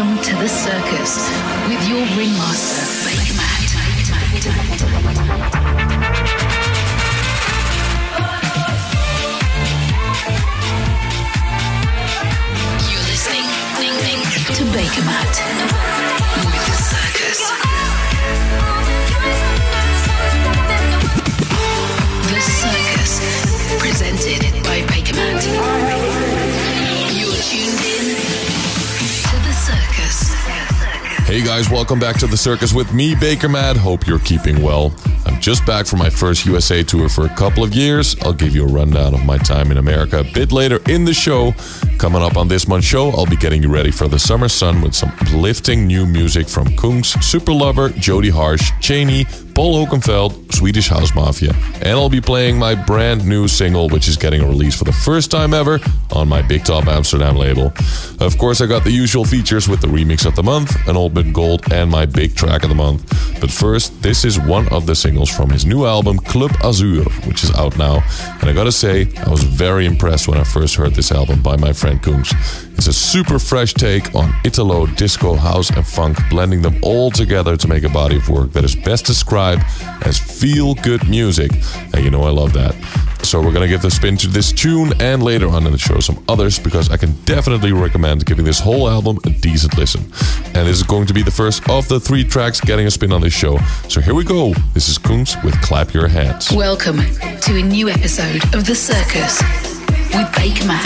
Welcome to the circus with your ringmaster, Bakermat. You're listening to Bakermat with the circus. The Circus, presented by Bakermat. You're tuned in to The Circus. Hey guys, welcome back to The Circus with me, Bakermat. Hope you're keeping well. I'm just back from my first USA tour for a couple of years. I'll give you a rundown of my time in America a bit later in the show. Coming up on this month's show, I'll be getting you ready for the summer sun with some uplifting new music from Kungs, Superlover, Jodie Harsh, Chaney, Paul Oakenfold, Swedish House Mafia. And I'll be playing my brand new single, which is getting a release for the first time ever on my Big Top Amsterdam label. Of course, I got the usual features with the remix of the month, an old bit gold, and my big track of the month. But first, this is one of the singles from his new album Club Azur, which is out now. And I gotta say, I was very impressed when I first heard this album by my friend Kungs. It's a super fresh take on Italo, disco, house and funk, blending them all together to make a body of work that is best described as feel-good music. And you know I love that. So we're going to give the spin to this tune and later on in the show some others, because I can definitely recommend giving this whole album a decent listen. And this is going to be the first of the three tracks getting a spin on this show. So here we go. This is Kungs with Clap Your Hands. Welcome to a new episode of The Circus with Bakermat.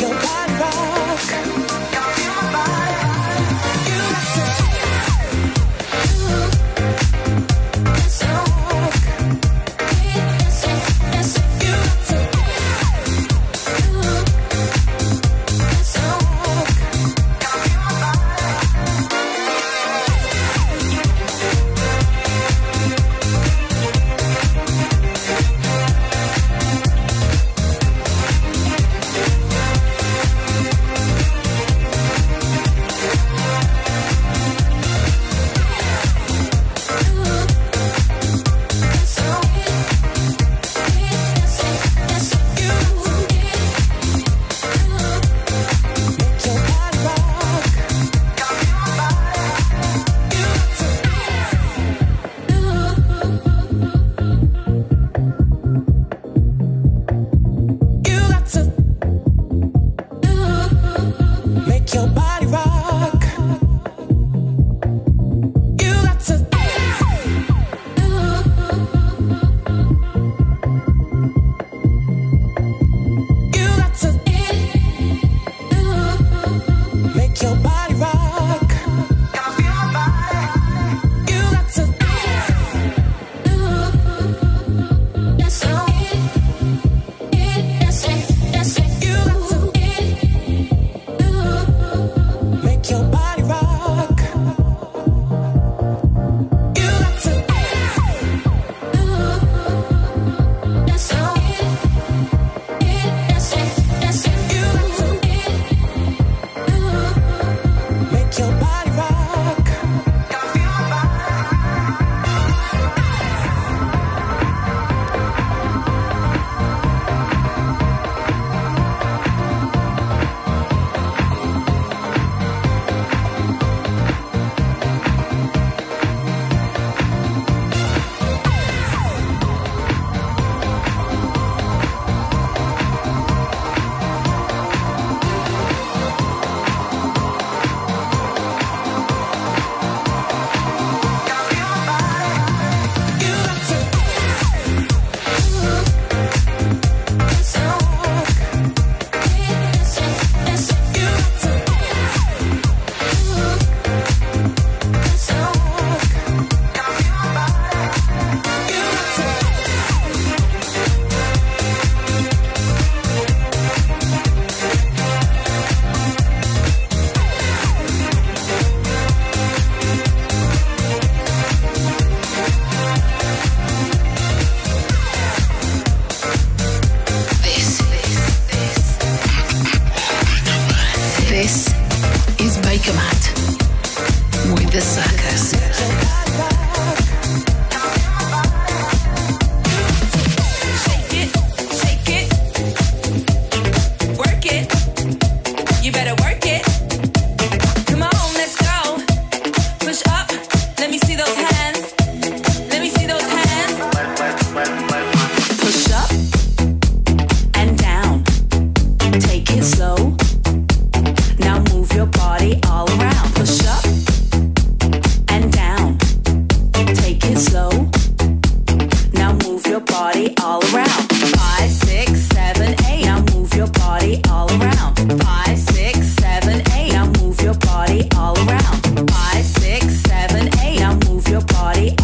Your body.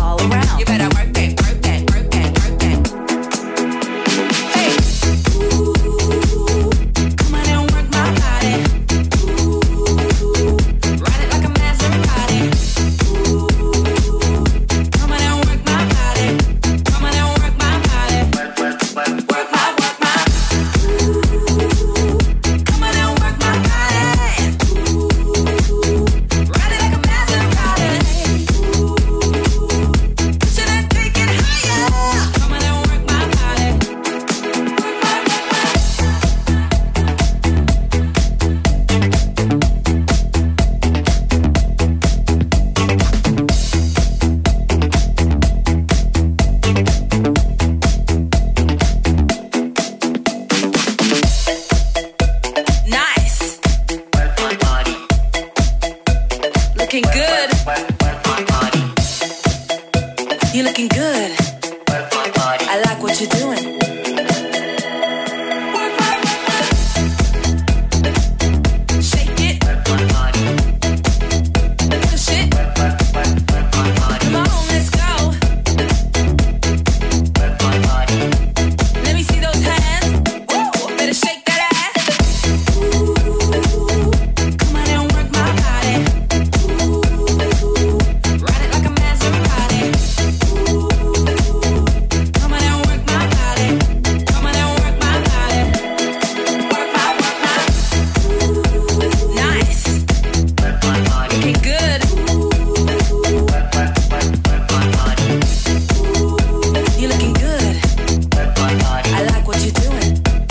all around. You better work that, work that, work that, work that. Hey, ooh, come on and work my body. Ooh, ride it like a Maserati. Ooh, come on and work my body. Come on and work my body. Work my, ooh, come on and work my body. Ooh, ride it like a Maserati. Should I take it higher? Come on and work my body. Work my, work my. Nice. Looking good. You're looking good. I like what you're doing. Shake it. Push it. Come on, let's go. Let me see those hands. Woo! Better shake that ass. Come on and work my body. Ride it like a Maserati. Come on and work my body. Come on and work my body. Work my, nice. Looking good. You're looking good. I like what you're doing. Shake it,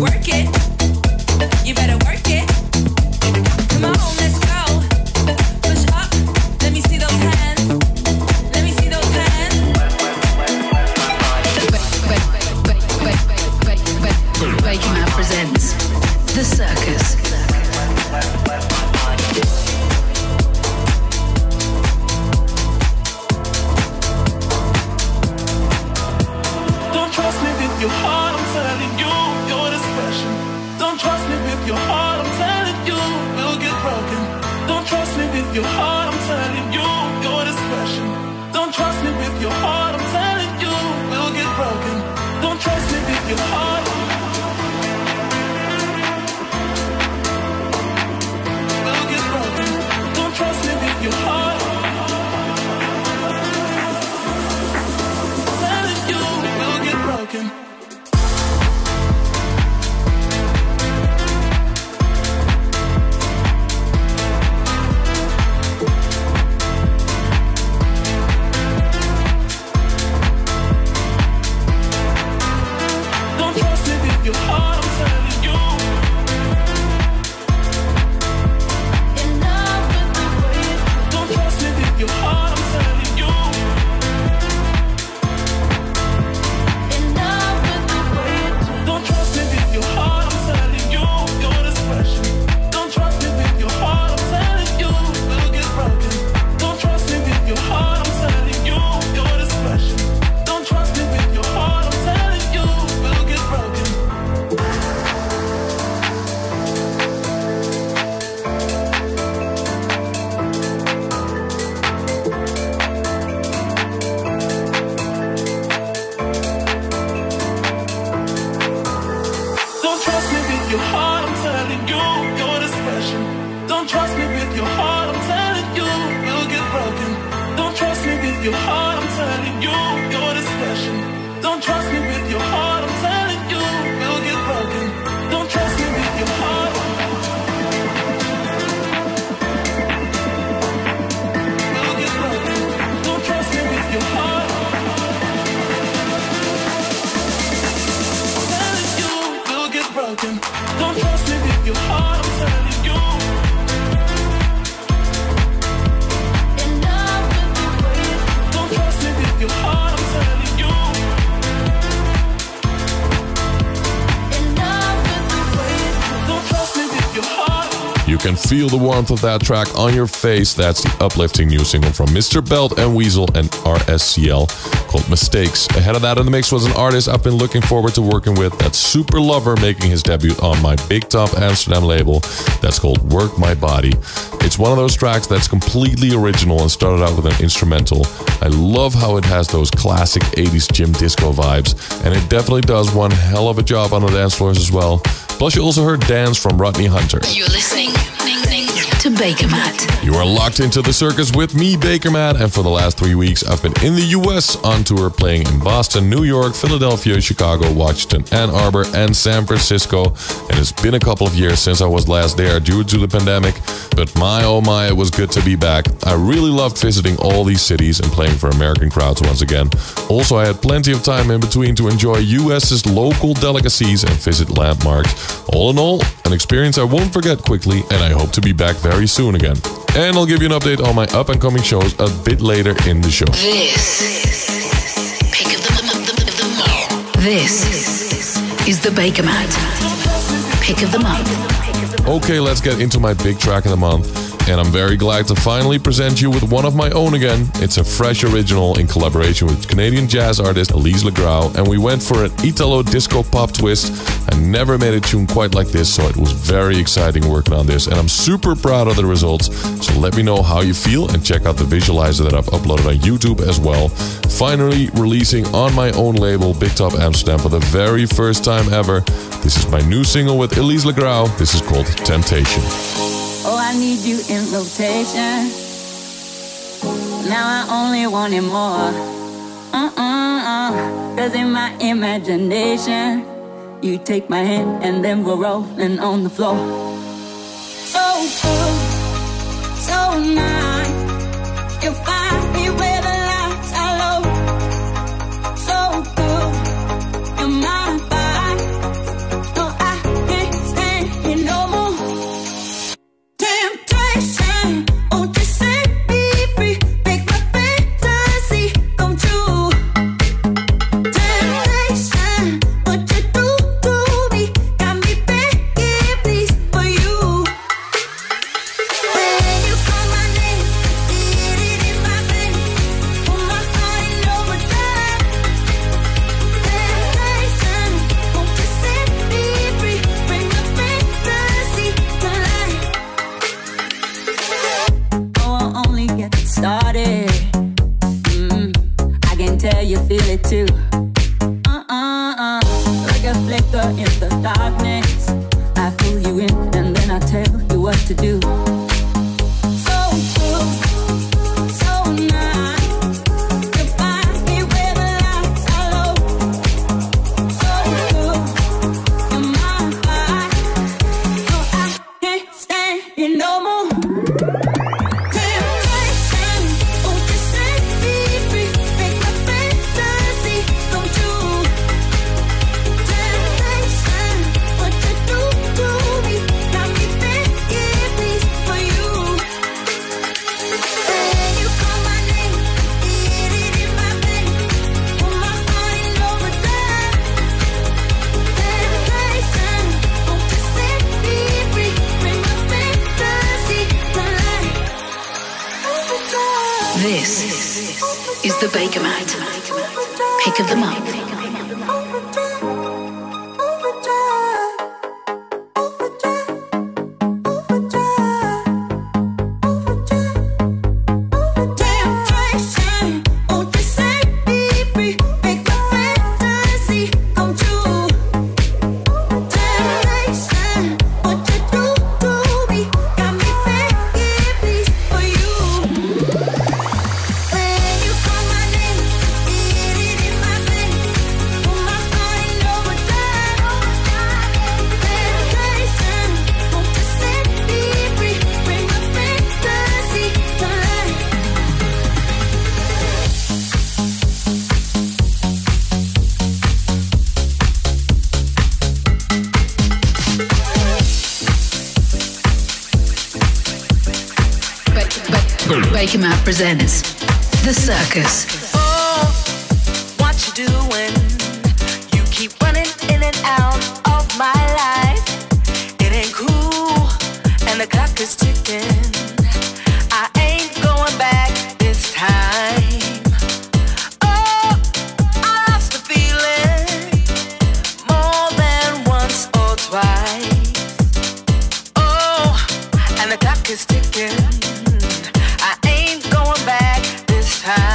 work it. You better work it. Come on, let's go. Push up. Let me see those hands. Let me see those hands. Bakermat presents The Circus. Don't trust me with your heart, I'm telling you, you're the special. Don't trust me with your heart, I'm telling you, we'll get broken. Don't trust me with your heart, I'm telling you, you're the special. Don't trust me with your heart, I'm telling you, we'll get broken. Don't trust me with your heart. We'll get broken. Don't trust me with your heart. Telling you, we'll get broken. Don't trust me with your heart, I'm telling you. Don't trust me with your heart, I'm telling you. Don't trust me with your heart, I'm telling you, you're the special. Don't trust me with your heart, I'm telling you, we'll get broken. Don't trust me with your heart, I'm telling you, you're the special. Don't trust me with your heart, I'm telling you, we'll get broken. Don't trust me with your heart, I'm telling you, you're the special. Don't trust me with your heart, I'm telling you, we'll get broken. Don't trust me with your heart, I'm telling you, you're the special. Don't trust me with your heart, I'm telling you, we'll get broken. Don't trust me with your heart. We'll get broken. Don't trust me with your heart. Telling you, we'll get broken. Don't trust me with your heart, I'm telling you. You can feel the warmth of that track on your face. That's the uplifting new single from Mr. Belt and Weasel and RSCL called Mistakes. Ahead of that in the mix was an artist I've been looking forward to working with. That's Superlover, making his debut on my Big Top Amsterdam label. That's called Work My Body. It's one of those tracks that's completely original and started out with an instrumental. I love how it has those classic 80s gym disco vibes, and it definitely does one hell of a job on the dance floors as well. Plus, you also heard Dance from Rodney Hunter. You're listening to Bakermat. You are locked into the circus with me, Bakermat, and for the last 3 weeks, I've been in the US on tour, playing in Boston, New York, Philadelphia, Chicago, Washington, Ann Arbor, and San Francisco. And it's been a couple of years since I was last there due to the pandemic, but my oh my, it was good to be back. I really loved visiting all these cities and playing for American crowds once again. Also, I had plenty of time in between to enjoy US's local delicacies and visit landmarks. All in all, an experience I won't forget quickly, and I hope to be back very soon again. And I'll give you an update on my up-and-coming shows a bit later in the show. This is the Bakermat Pick of the Month. Okay, let's get into my big track of the month. And I'm very glad to finally present you with one of my own again. It's a fresh original in collaboration with Canadian jazz artist Elise LeGrow, and we went for an Italo disco pop twist. I never made a tune quite like this, so it was very exciting working on this, and I'm super proud of the results. So let me know how you feel and check out the visualizer that I've uploaded on YouTube as well. Finally releasing on my own label, Big Top Amsterdam, for the very first time ever. This is my new single with Elise LeGrow. This is called Temptation. Oh, I need you in rotation. Now I only want it more. Cause in my imagination, you take my hand and then we're rolling on the floor. So cool, so nice. You find me where the lights are low. So cool, you're my vibe. No, I can't stand it no more. Bakermat presents The Circus. Oh, what you doing? You keep running in and out of my life. It ain't cool, and the clock this chicken. I ain't going back this time. Oh, I lost the feeling more than once or twice. Oh, and the clock is ticking. I ain't going back this time.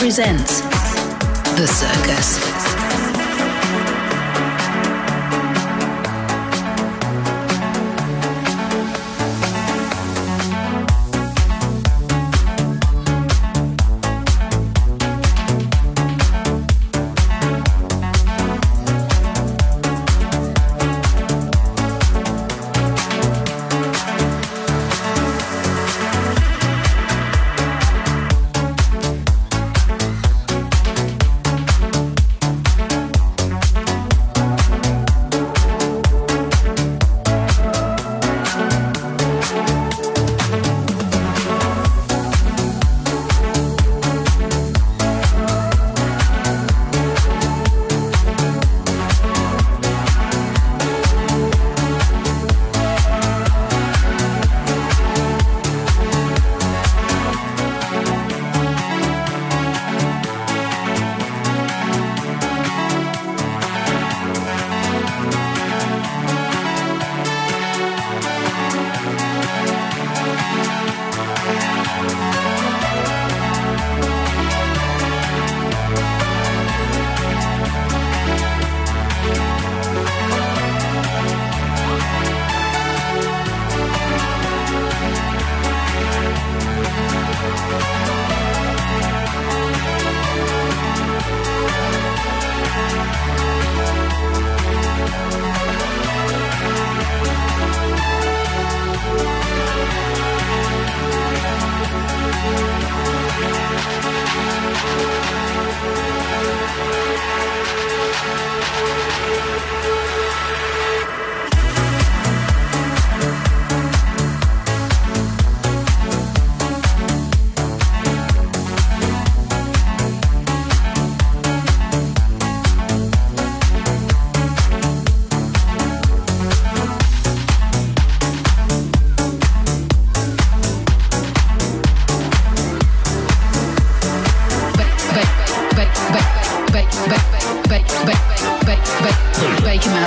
Presents The Circus.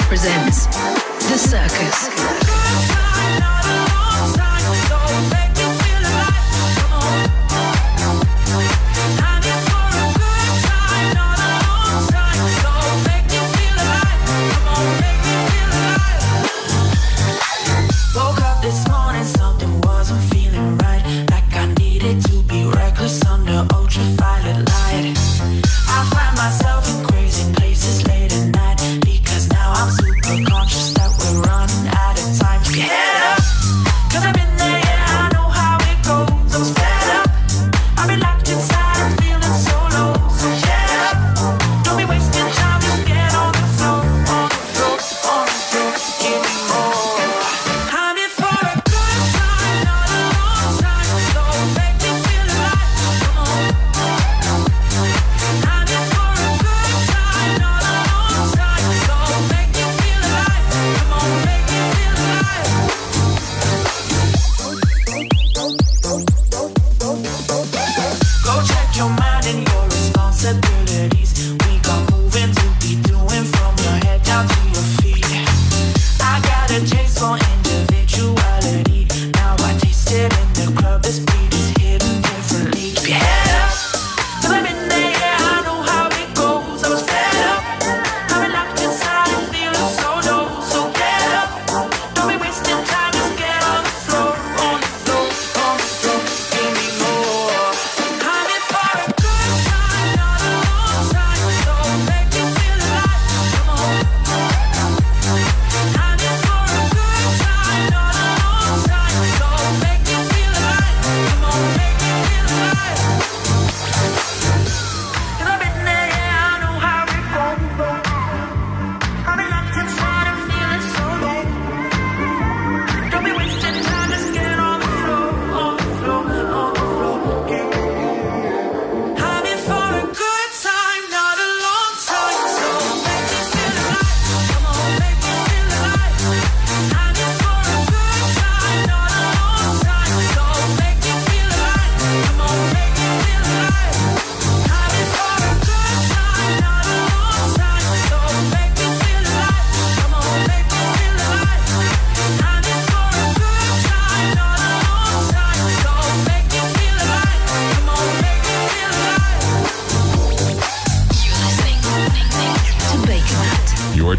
presents The Circus.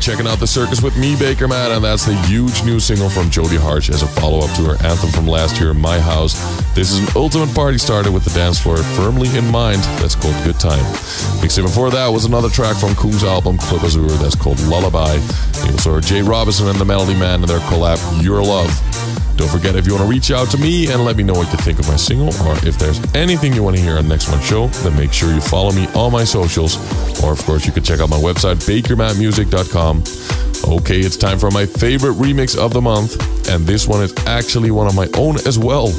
Checking out The Circus with me, Bakermat, and that's the huge new single from Jodie Harsh as a follow-up to her anthem from last year, My House. This is an ultimate party starter with the dance floor firmly in mind. That's called Good Time. Mixed in before that was another track from Kungs' album Club Azur. That's called Lullaby. You also heard Jay Robinson and The Melody Men and their collab Your Love. Don't forget, if you want to reach out to me and let me know what you think of my single, or if there's anything you want to hear on next month's show, then make sure you follow me on my socials. Or, of course, you can check out my website, bakermatmusic.com. Okay, it's time for my favorite remix of the month. And this one is actually one of my own as well.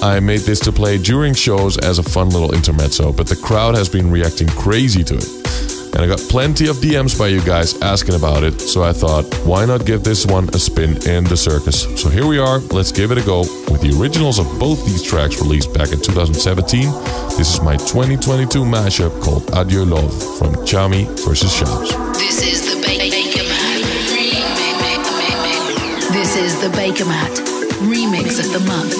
I made this to play during shows as a fun little intermezzo, but the crowd has been reacting crazy to it. And I got plenty of DMs by you guys asking about it, so I thought, why not give this one a spin in The Circus? So here we are, let's give it a go with the originals of both these tracks released back in 2017. This is my 2022 mashup called Adieu Love from Tchami vs. Shops. This is the Bakermat. This is the Bakermat remix of the month.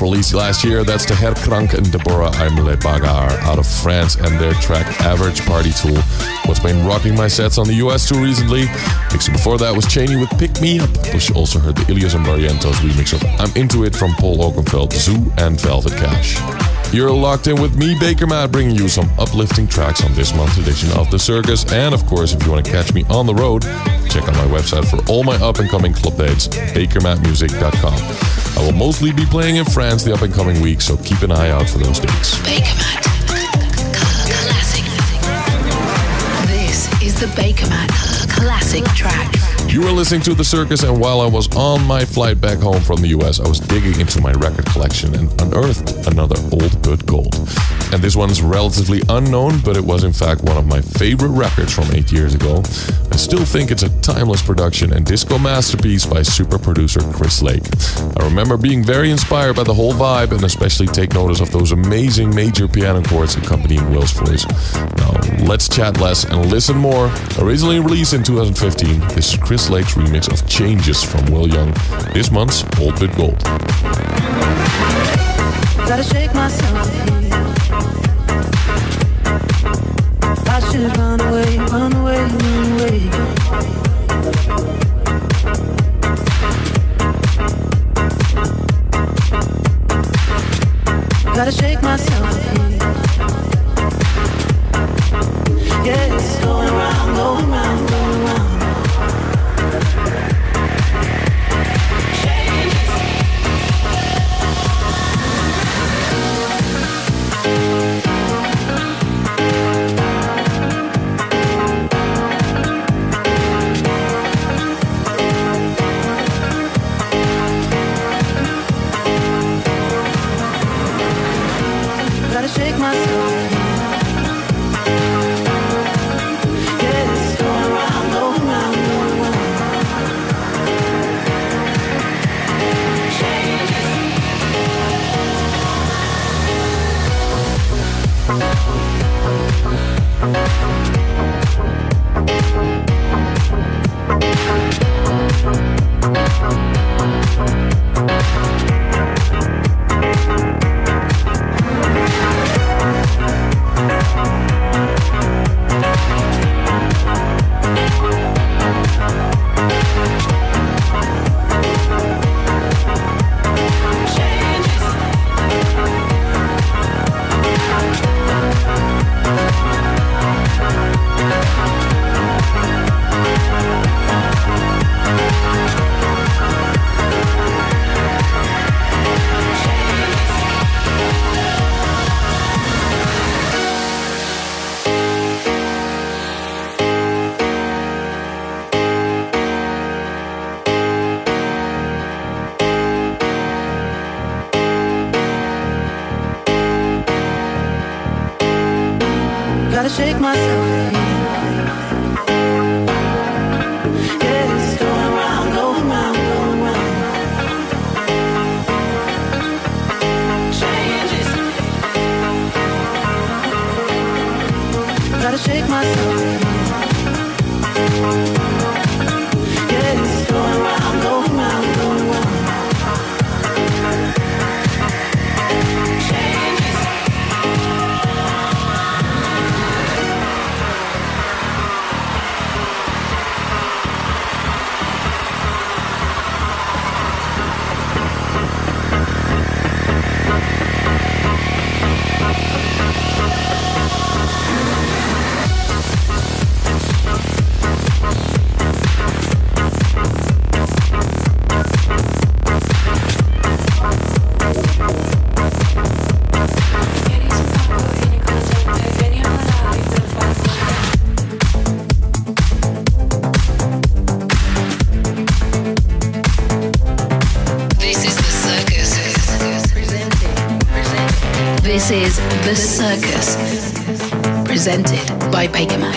released last year. That's the Herr Krank and Deborah Aime La Bagarre out of France, and their track Average Party Tool. What's been rocking my sets on the US too recently. Mixing before that was Chaney with Pick Me Up. Plus you also heard the Illyus & Barrientos remix of I'm Into It from Paul Oakenfold, Zoo and Velvet Cash. You're locked in with me, Bakermat, bringing you some uplifting tracks on this month's edition of The Circus. And of course, if you want to catch me on the road, check out my website for all my up-and-coming club dates, bakermatmusic.com. I will mostly be playing in France the up-and-coming week, so keep an eye out for those dates. Bakermat. Classic. This is the Bakermat Classic Track. You were listening to The Circus, and while I was on my flight back home from the US, I was digging into my record collection and unearthed another old but gold. And this one's relatively unknown, but it was in fact one of my favorite records from 8 years ago. I still think it's a timeless production and disco masterpiece by super producer Chris Lake. I remember being very inspired by the whole vibe, and especially take notice of those amazing major piano chords accompanying Will's voice. Now, let's chat less and listen more. Originally released in 2015, this is Chris Lake's remix of Changes from Will Young, this month's Old But Gold. Gotta shake myself here. I should run away, run away, run away. Gotta shake myself here. Yeah, it's going around, going around, going around. The Circus, presented by Bakermat.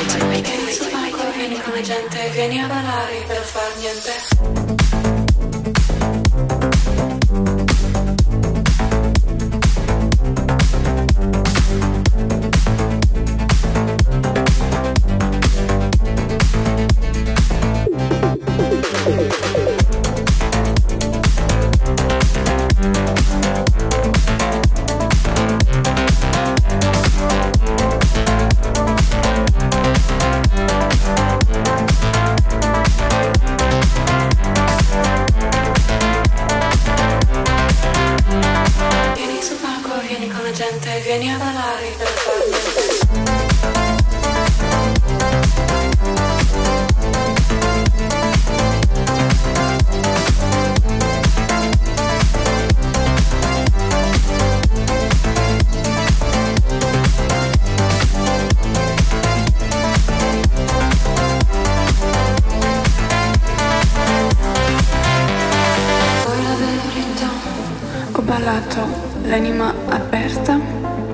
regalato l'anima aperta,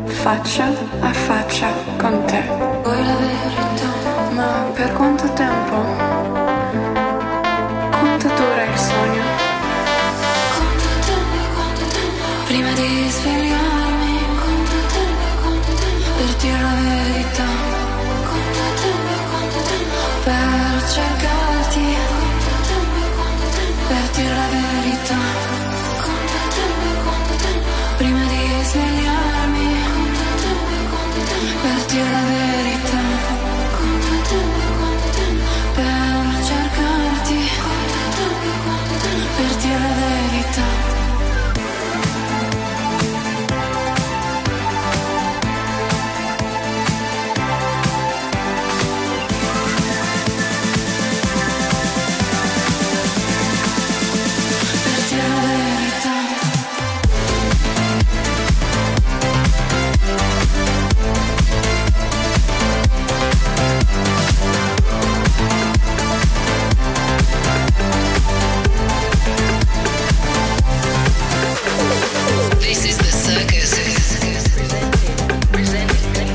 faccia a faccia con te. Vuoi la verità? Ma per quanto tempo? Quanto dura il sogno? Quanto tempo, prima di svegliarmi? Quanto tempo, per dire la verità? Quanto tempo, per cercarti? Quanto tempo, per dire la verità? Per dire la verità, per cercarti, per dire la verità.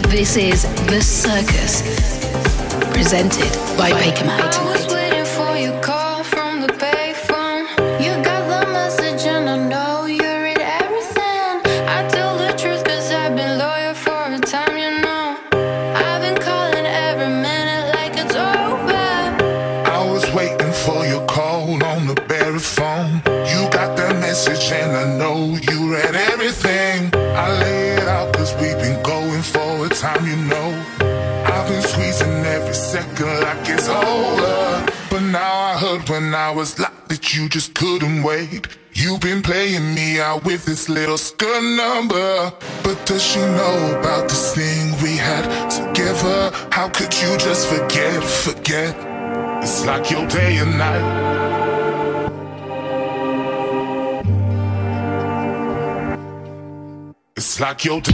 This is The Circus, presented by Bakermat. Was like that you just couldn't wait. You've been playing me out with this little skirt number. But does she know about this thing we had together? How could you just forget? It's like your day and night. It's like your day.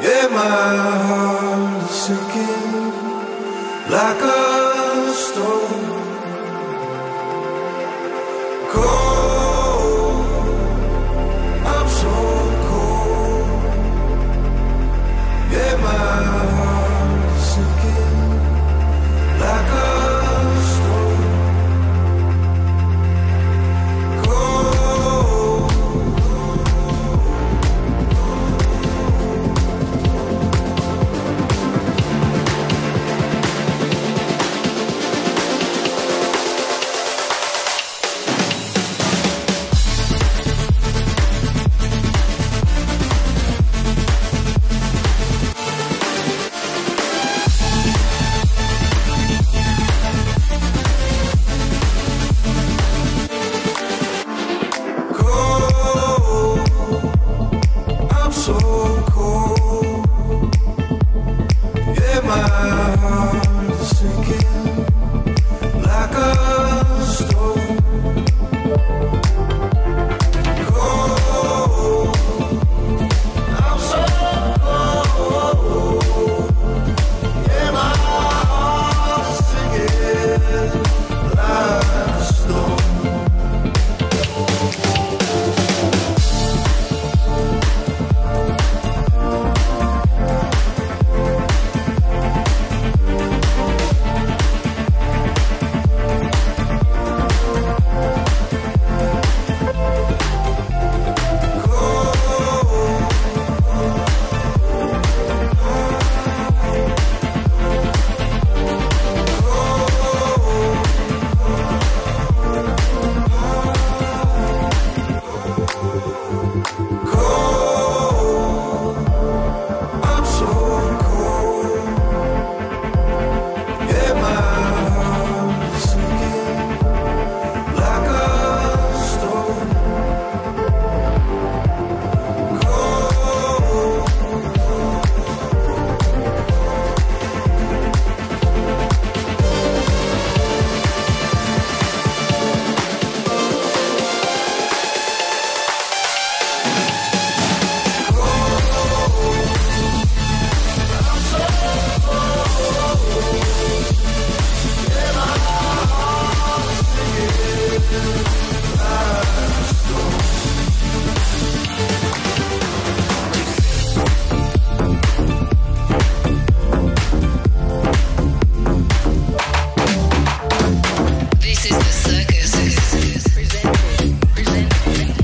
Yeah. am I sinking like a stone, cold, I'm so cold, am I sinking like a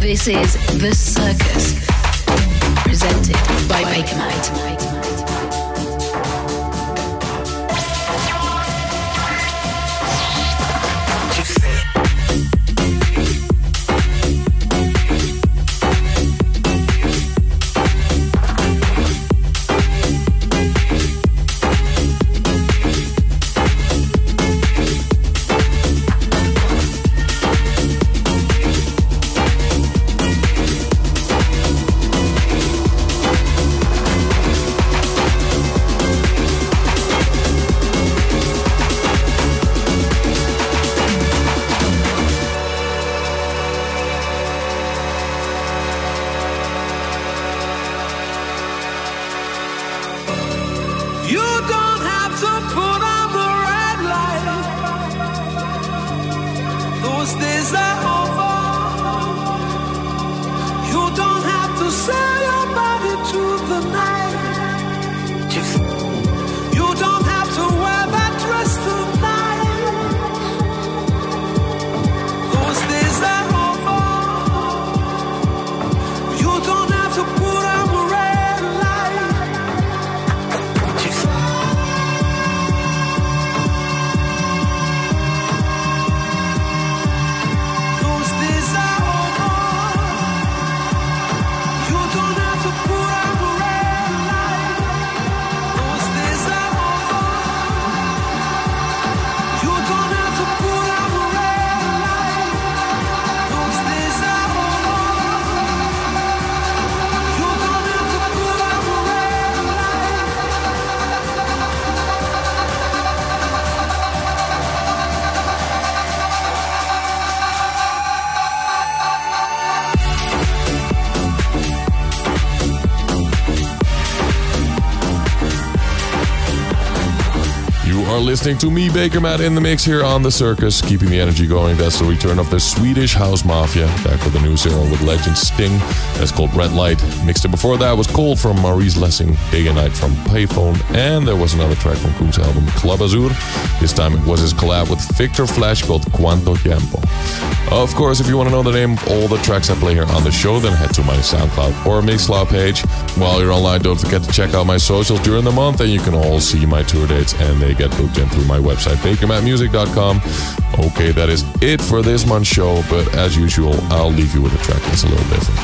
This is The Circus, presented by Bakermat. are listening to me, Bakermat, in the mix here on The Circus, keeping the energy going. That's the return of the Swedish House Mafia, back with a new serial with legend Sting. That's called Red Light. Mixed in before that was Cold from Maurice Lessing, Day and Night from Payfone, and there was another track from Kungs' album Club Azur. This time it was his collab with Victor Flash called Quanto Tiempo. Of course, if you want to know the name of all the tracks I play here on the show, then head to my SoundCloud or Mixcloud page. While you're online, don't forget to check out my socials during the month, and you can all see my tour dates, and they get booked in through my website, bakermatmusic.com. Okay, that is it for this month's show, but as usual, I'll leave you with a track that's a little different.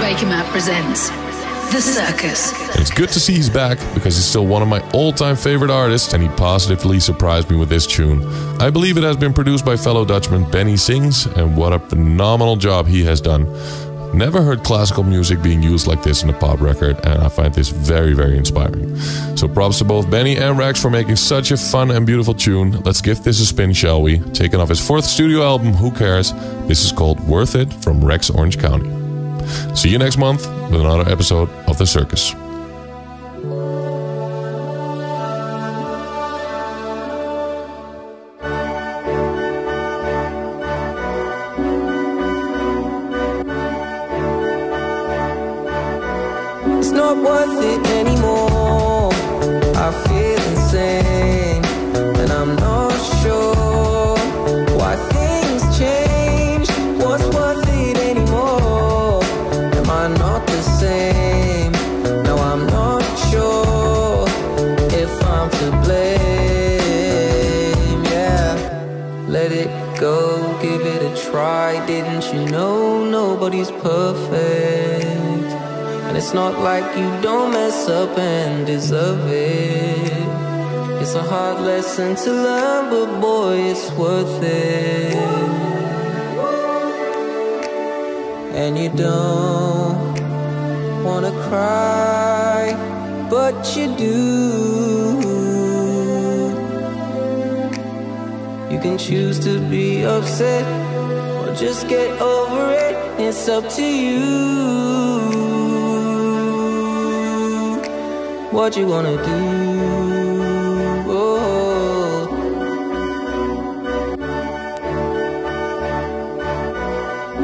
Bakermat presents The Circus. And it's good to see he's back, because he's still one of my all-time favorite artists, and he positively surprised me with this tune. I believe it has been produced by fellow Dutchman Benny Sings, and what a phenomenal job he has done. Never heard classical music being used like this in a pop record, and I find this very, very inspiring. So props to both Benny and Rex for making such a fun and beautiful tune. Let's give this a spin, shall we? Taken off his 4th studio album, Who Cares? This is called Worth It from Rex Orange County. See you next month with another episode of The Circus. It's not worth it anymore. I feel insane, and I'm not sure why things change. What's worth it anymore? Am I not the same? No, I'm not sure if I'm to blame. Yeah, let it go, give it a try. Didn't you know nobody's perfect? It's not like you don't mess up and deserve it. It's a hard lesson to learn, but boy, it's worth it. And you don't wanna cry, but you do. You can choose to be upset or just get over it. It's up to you. What you wanna do? Oh.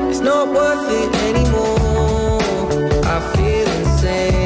It's not worth it anymore. I feel insane.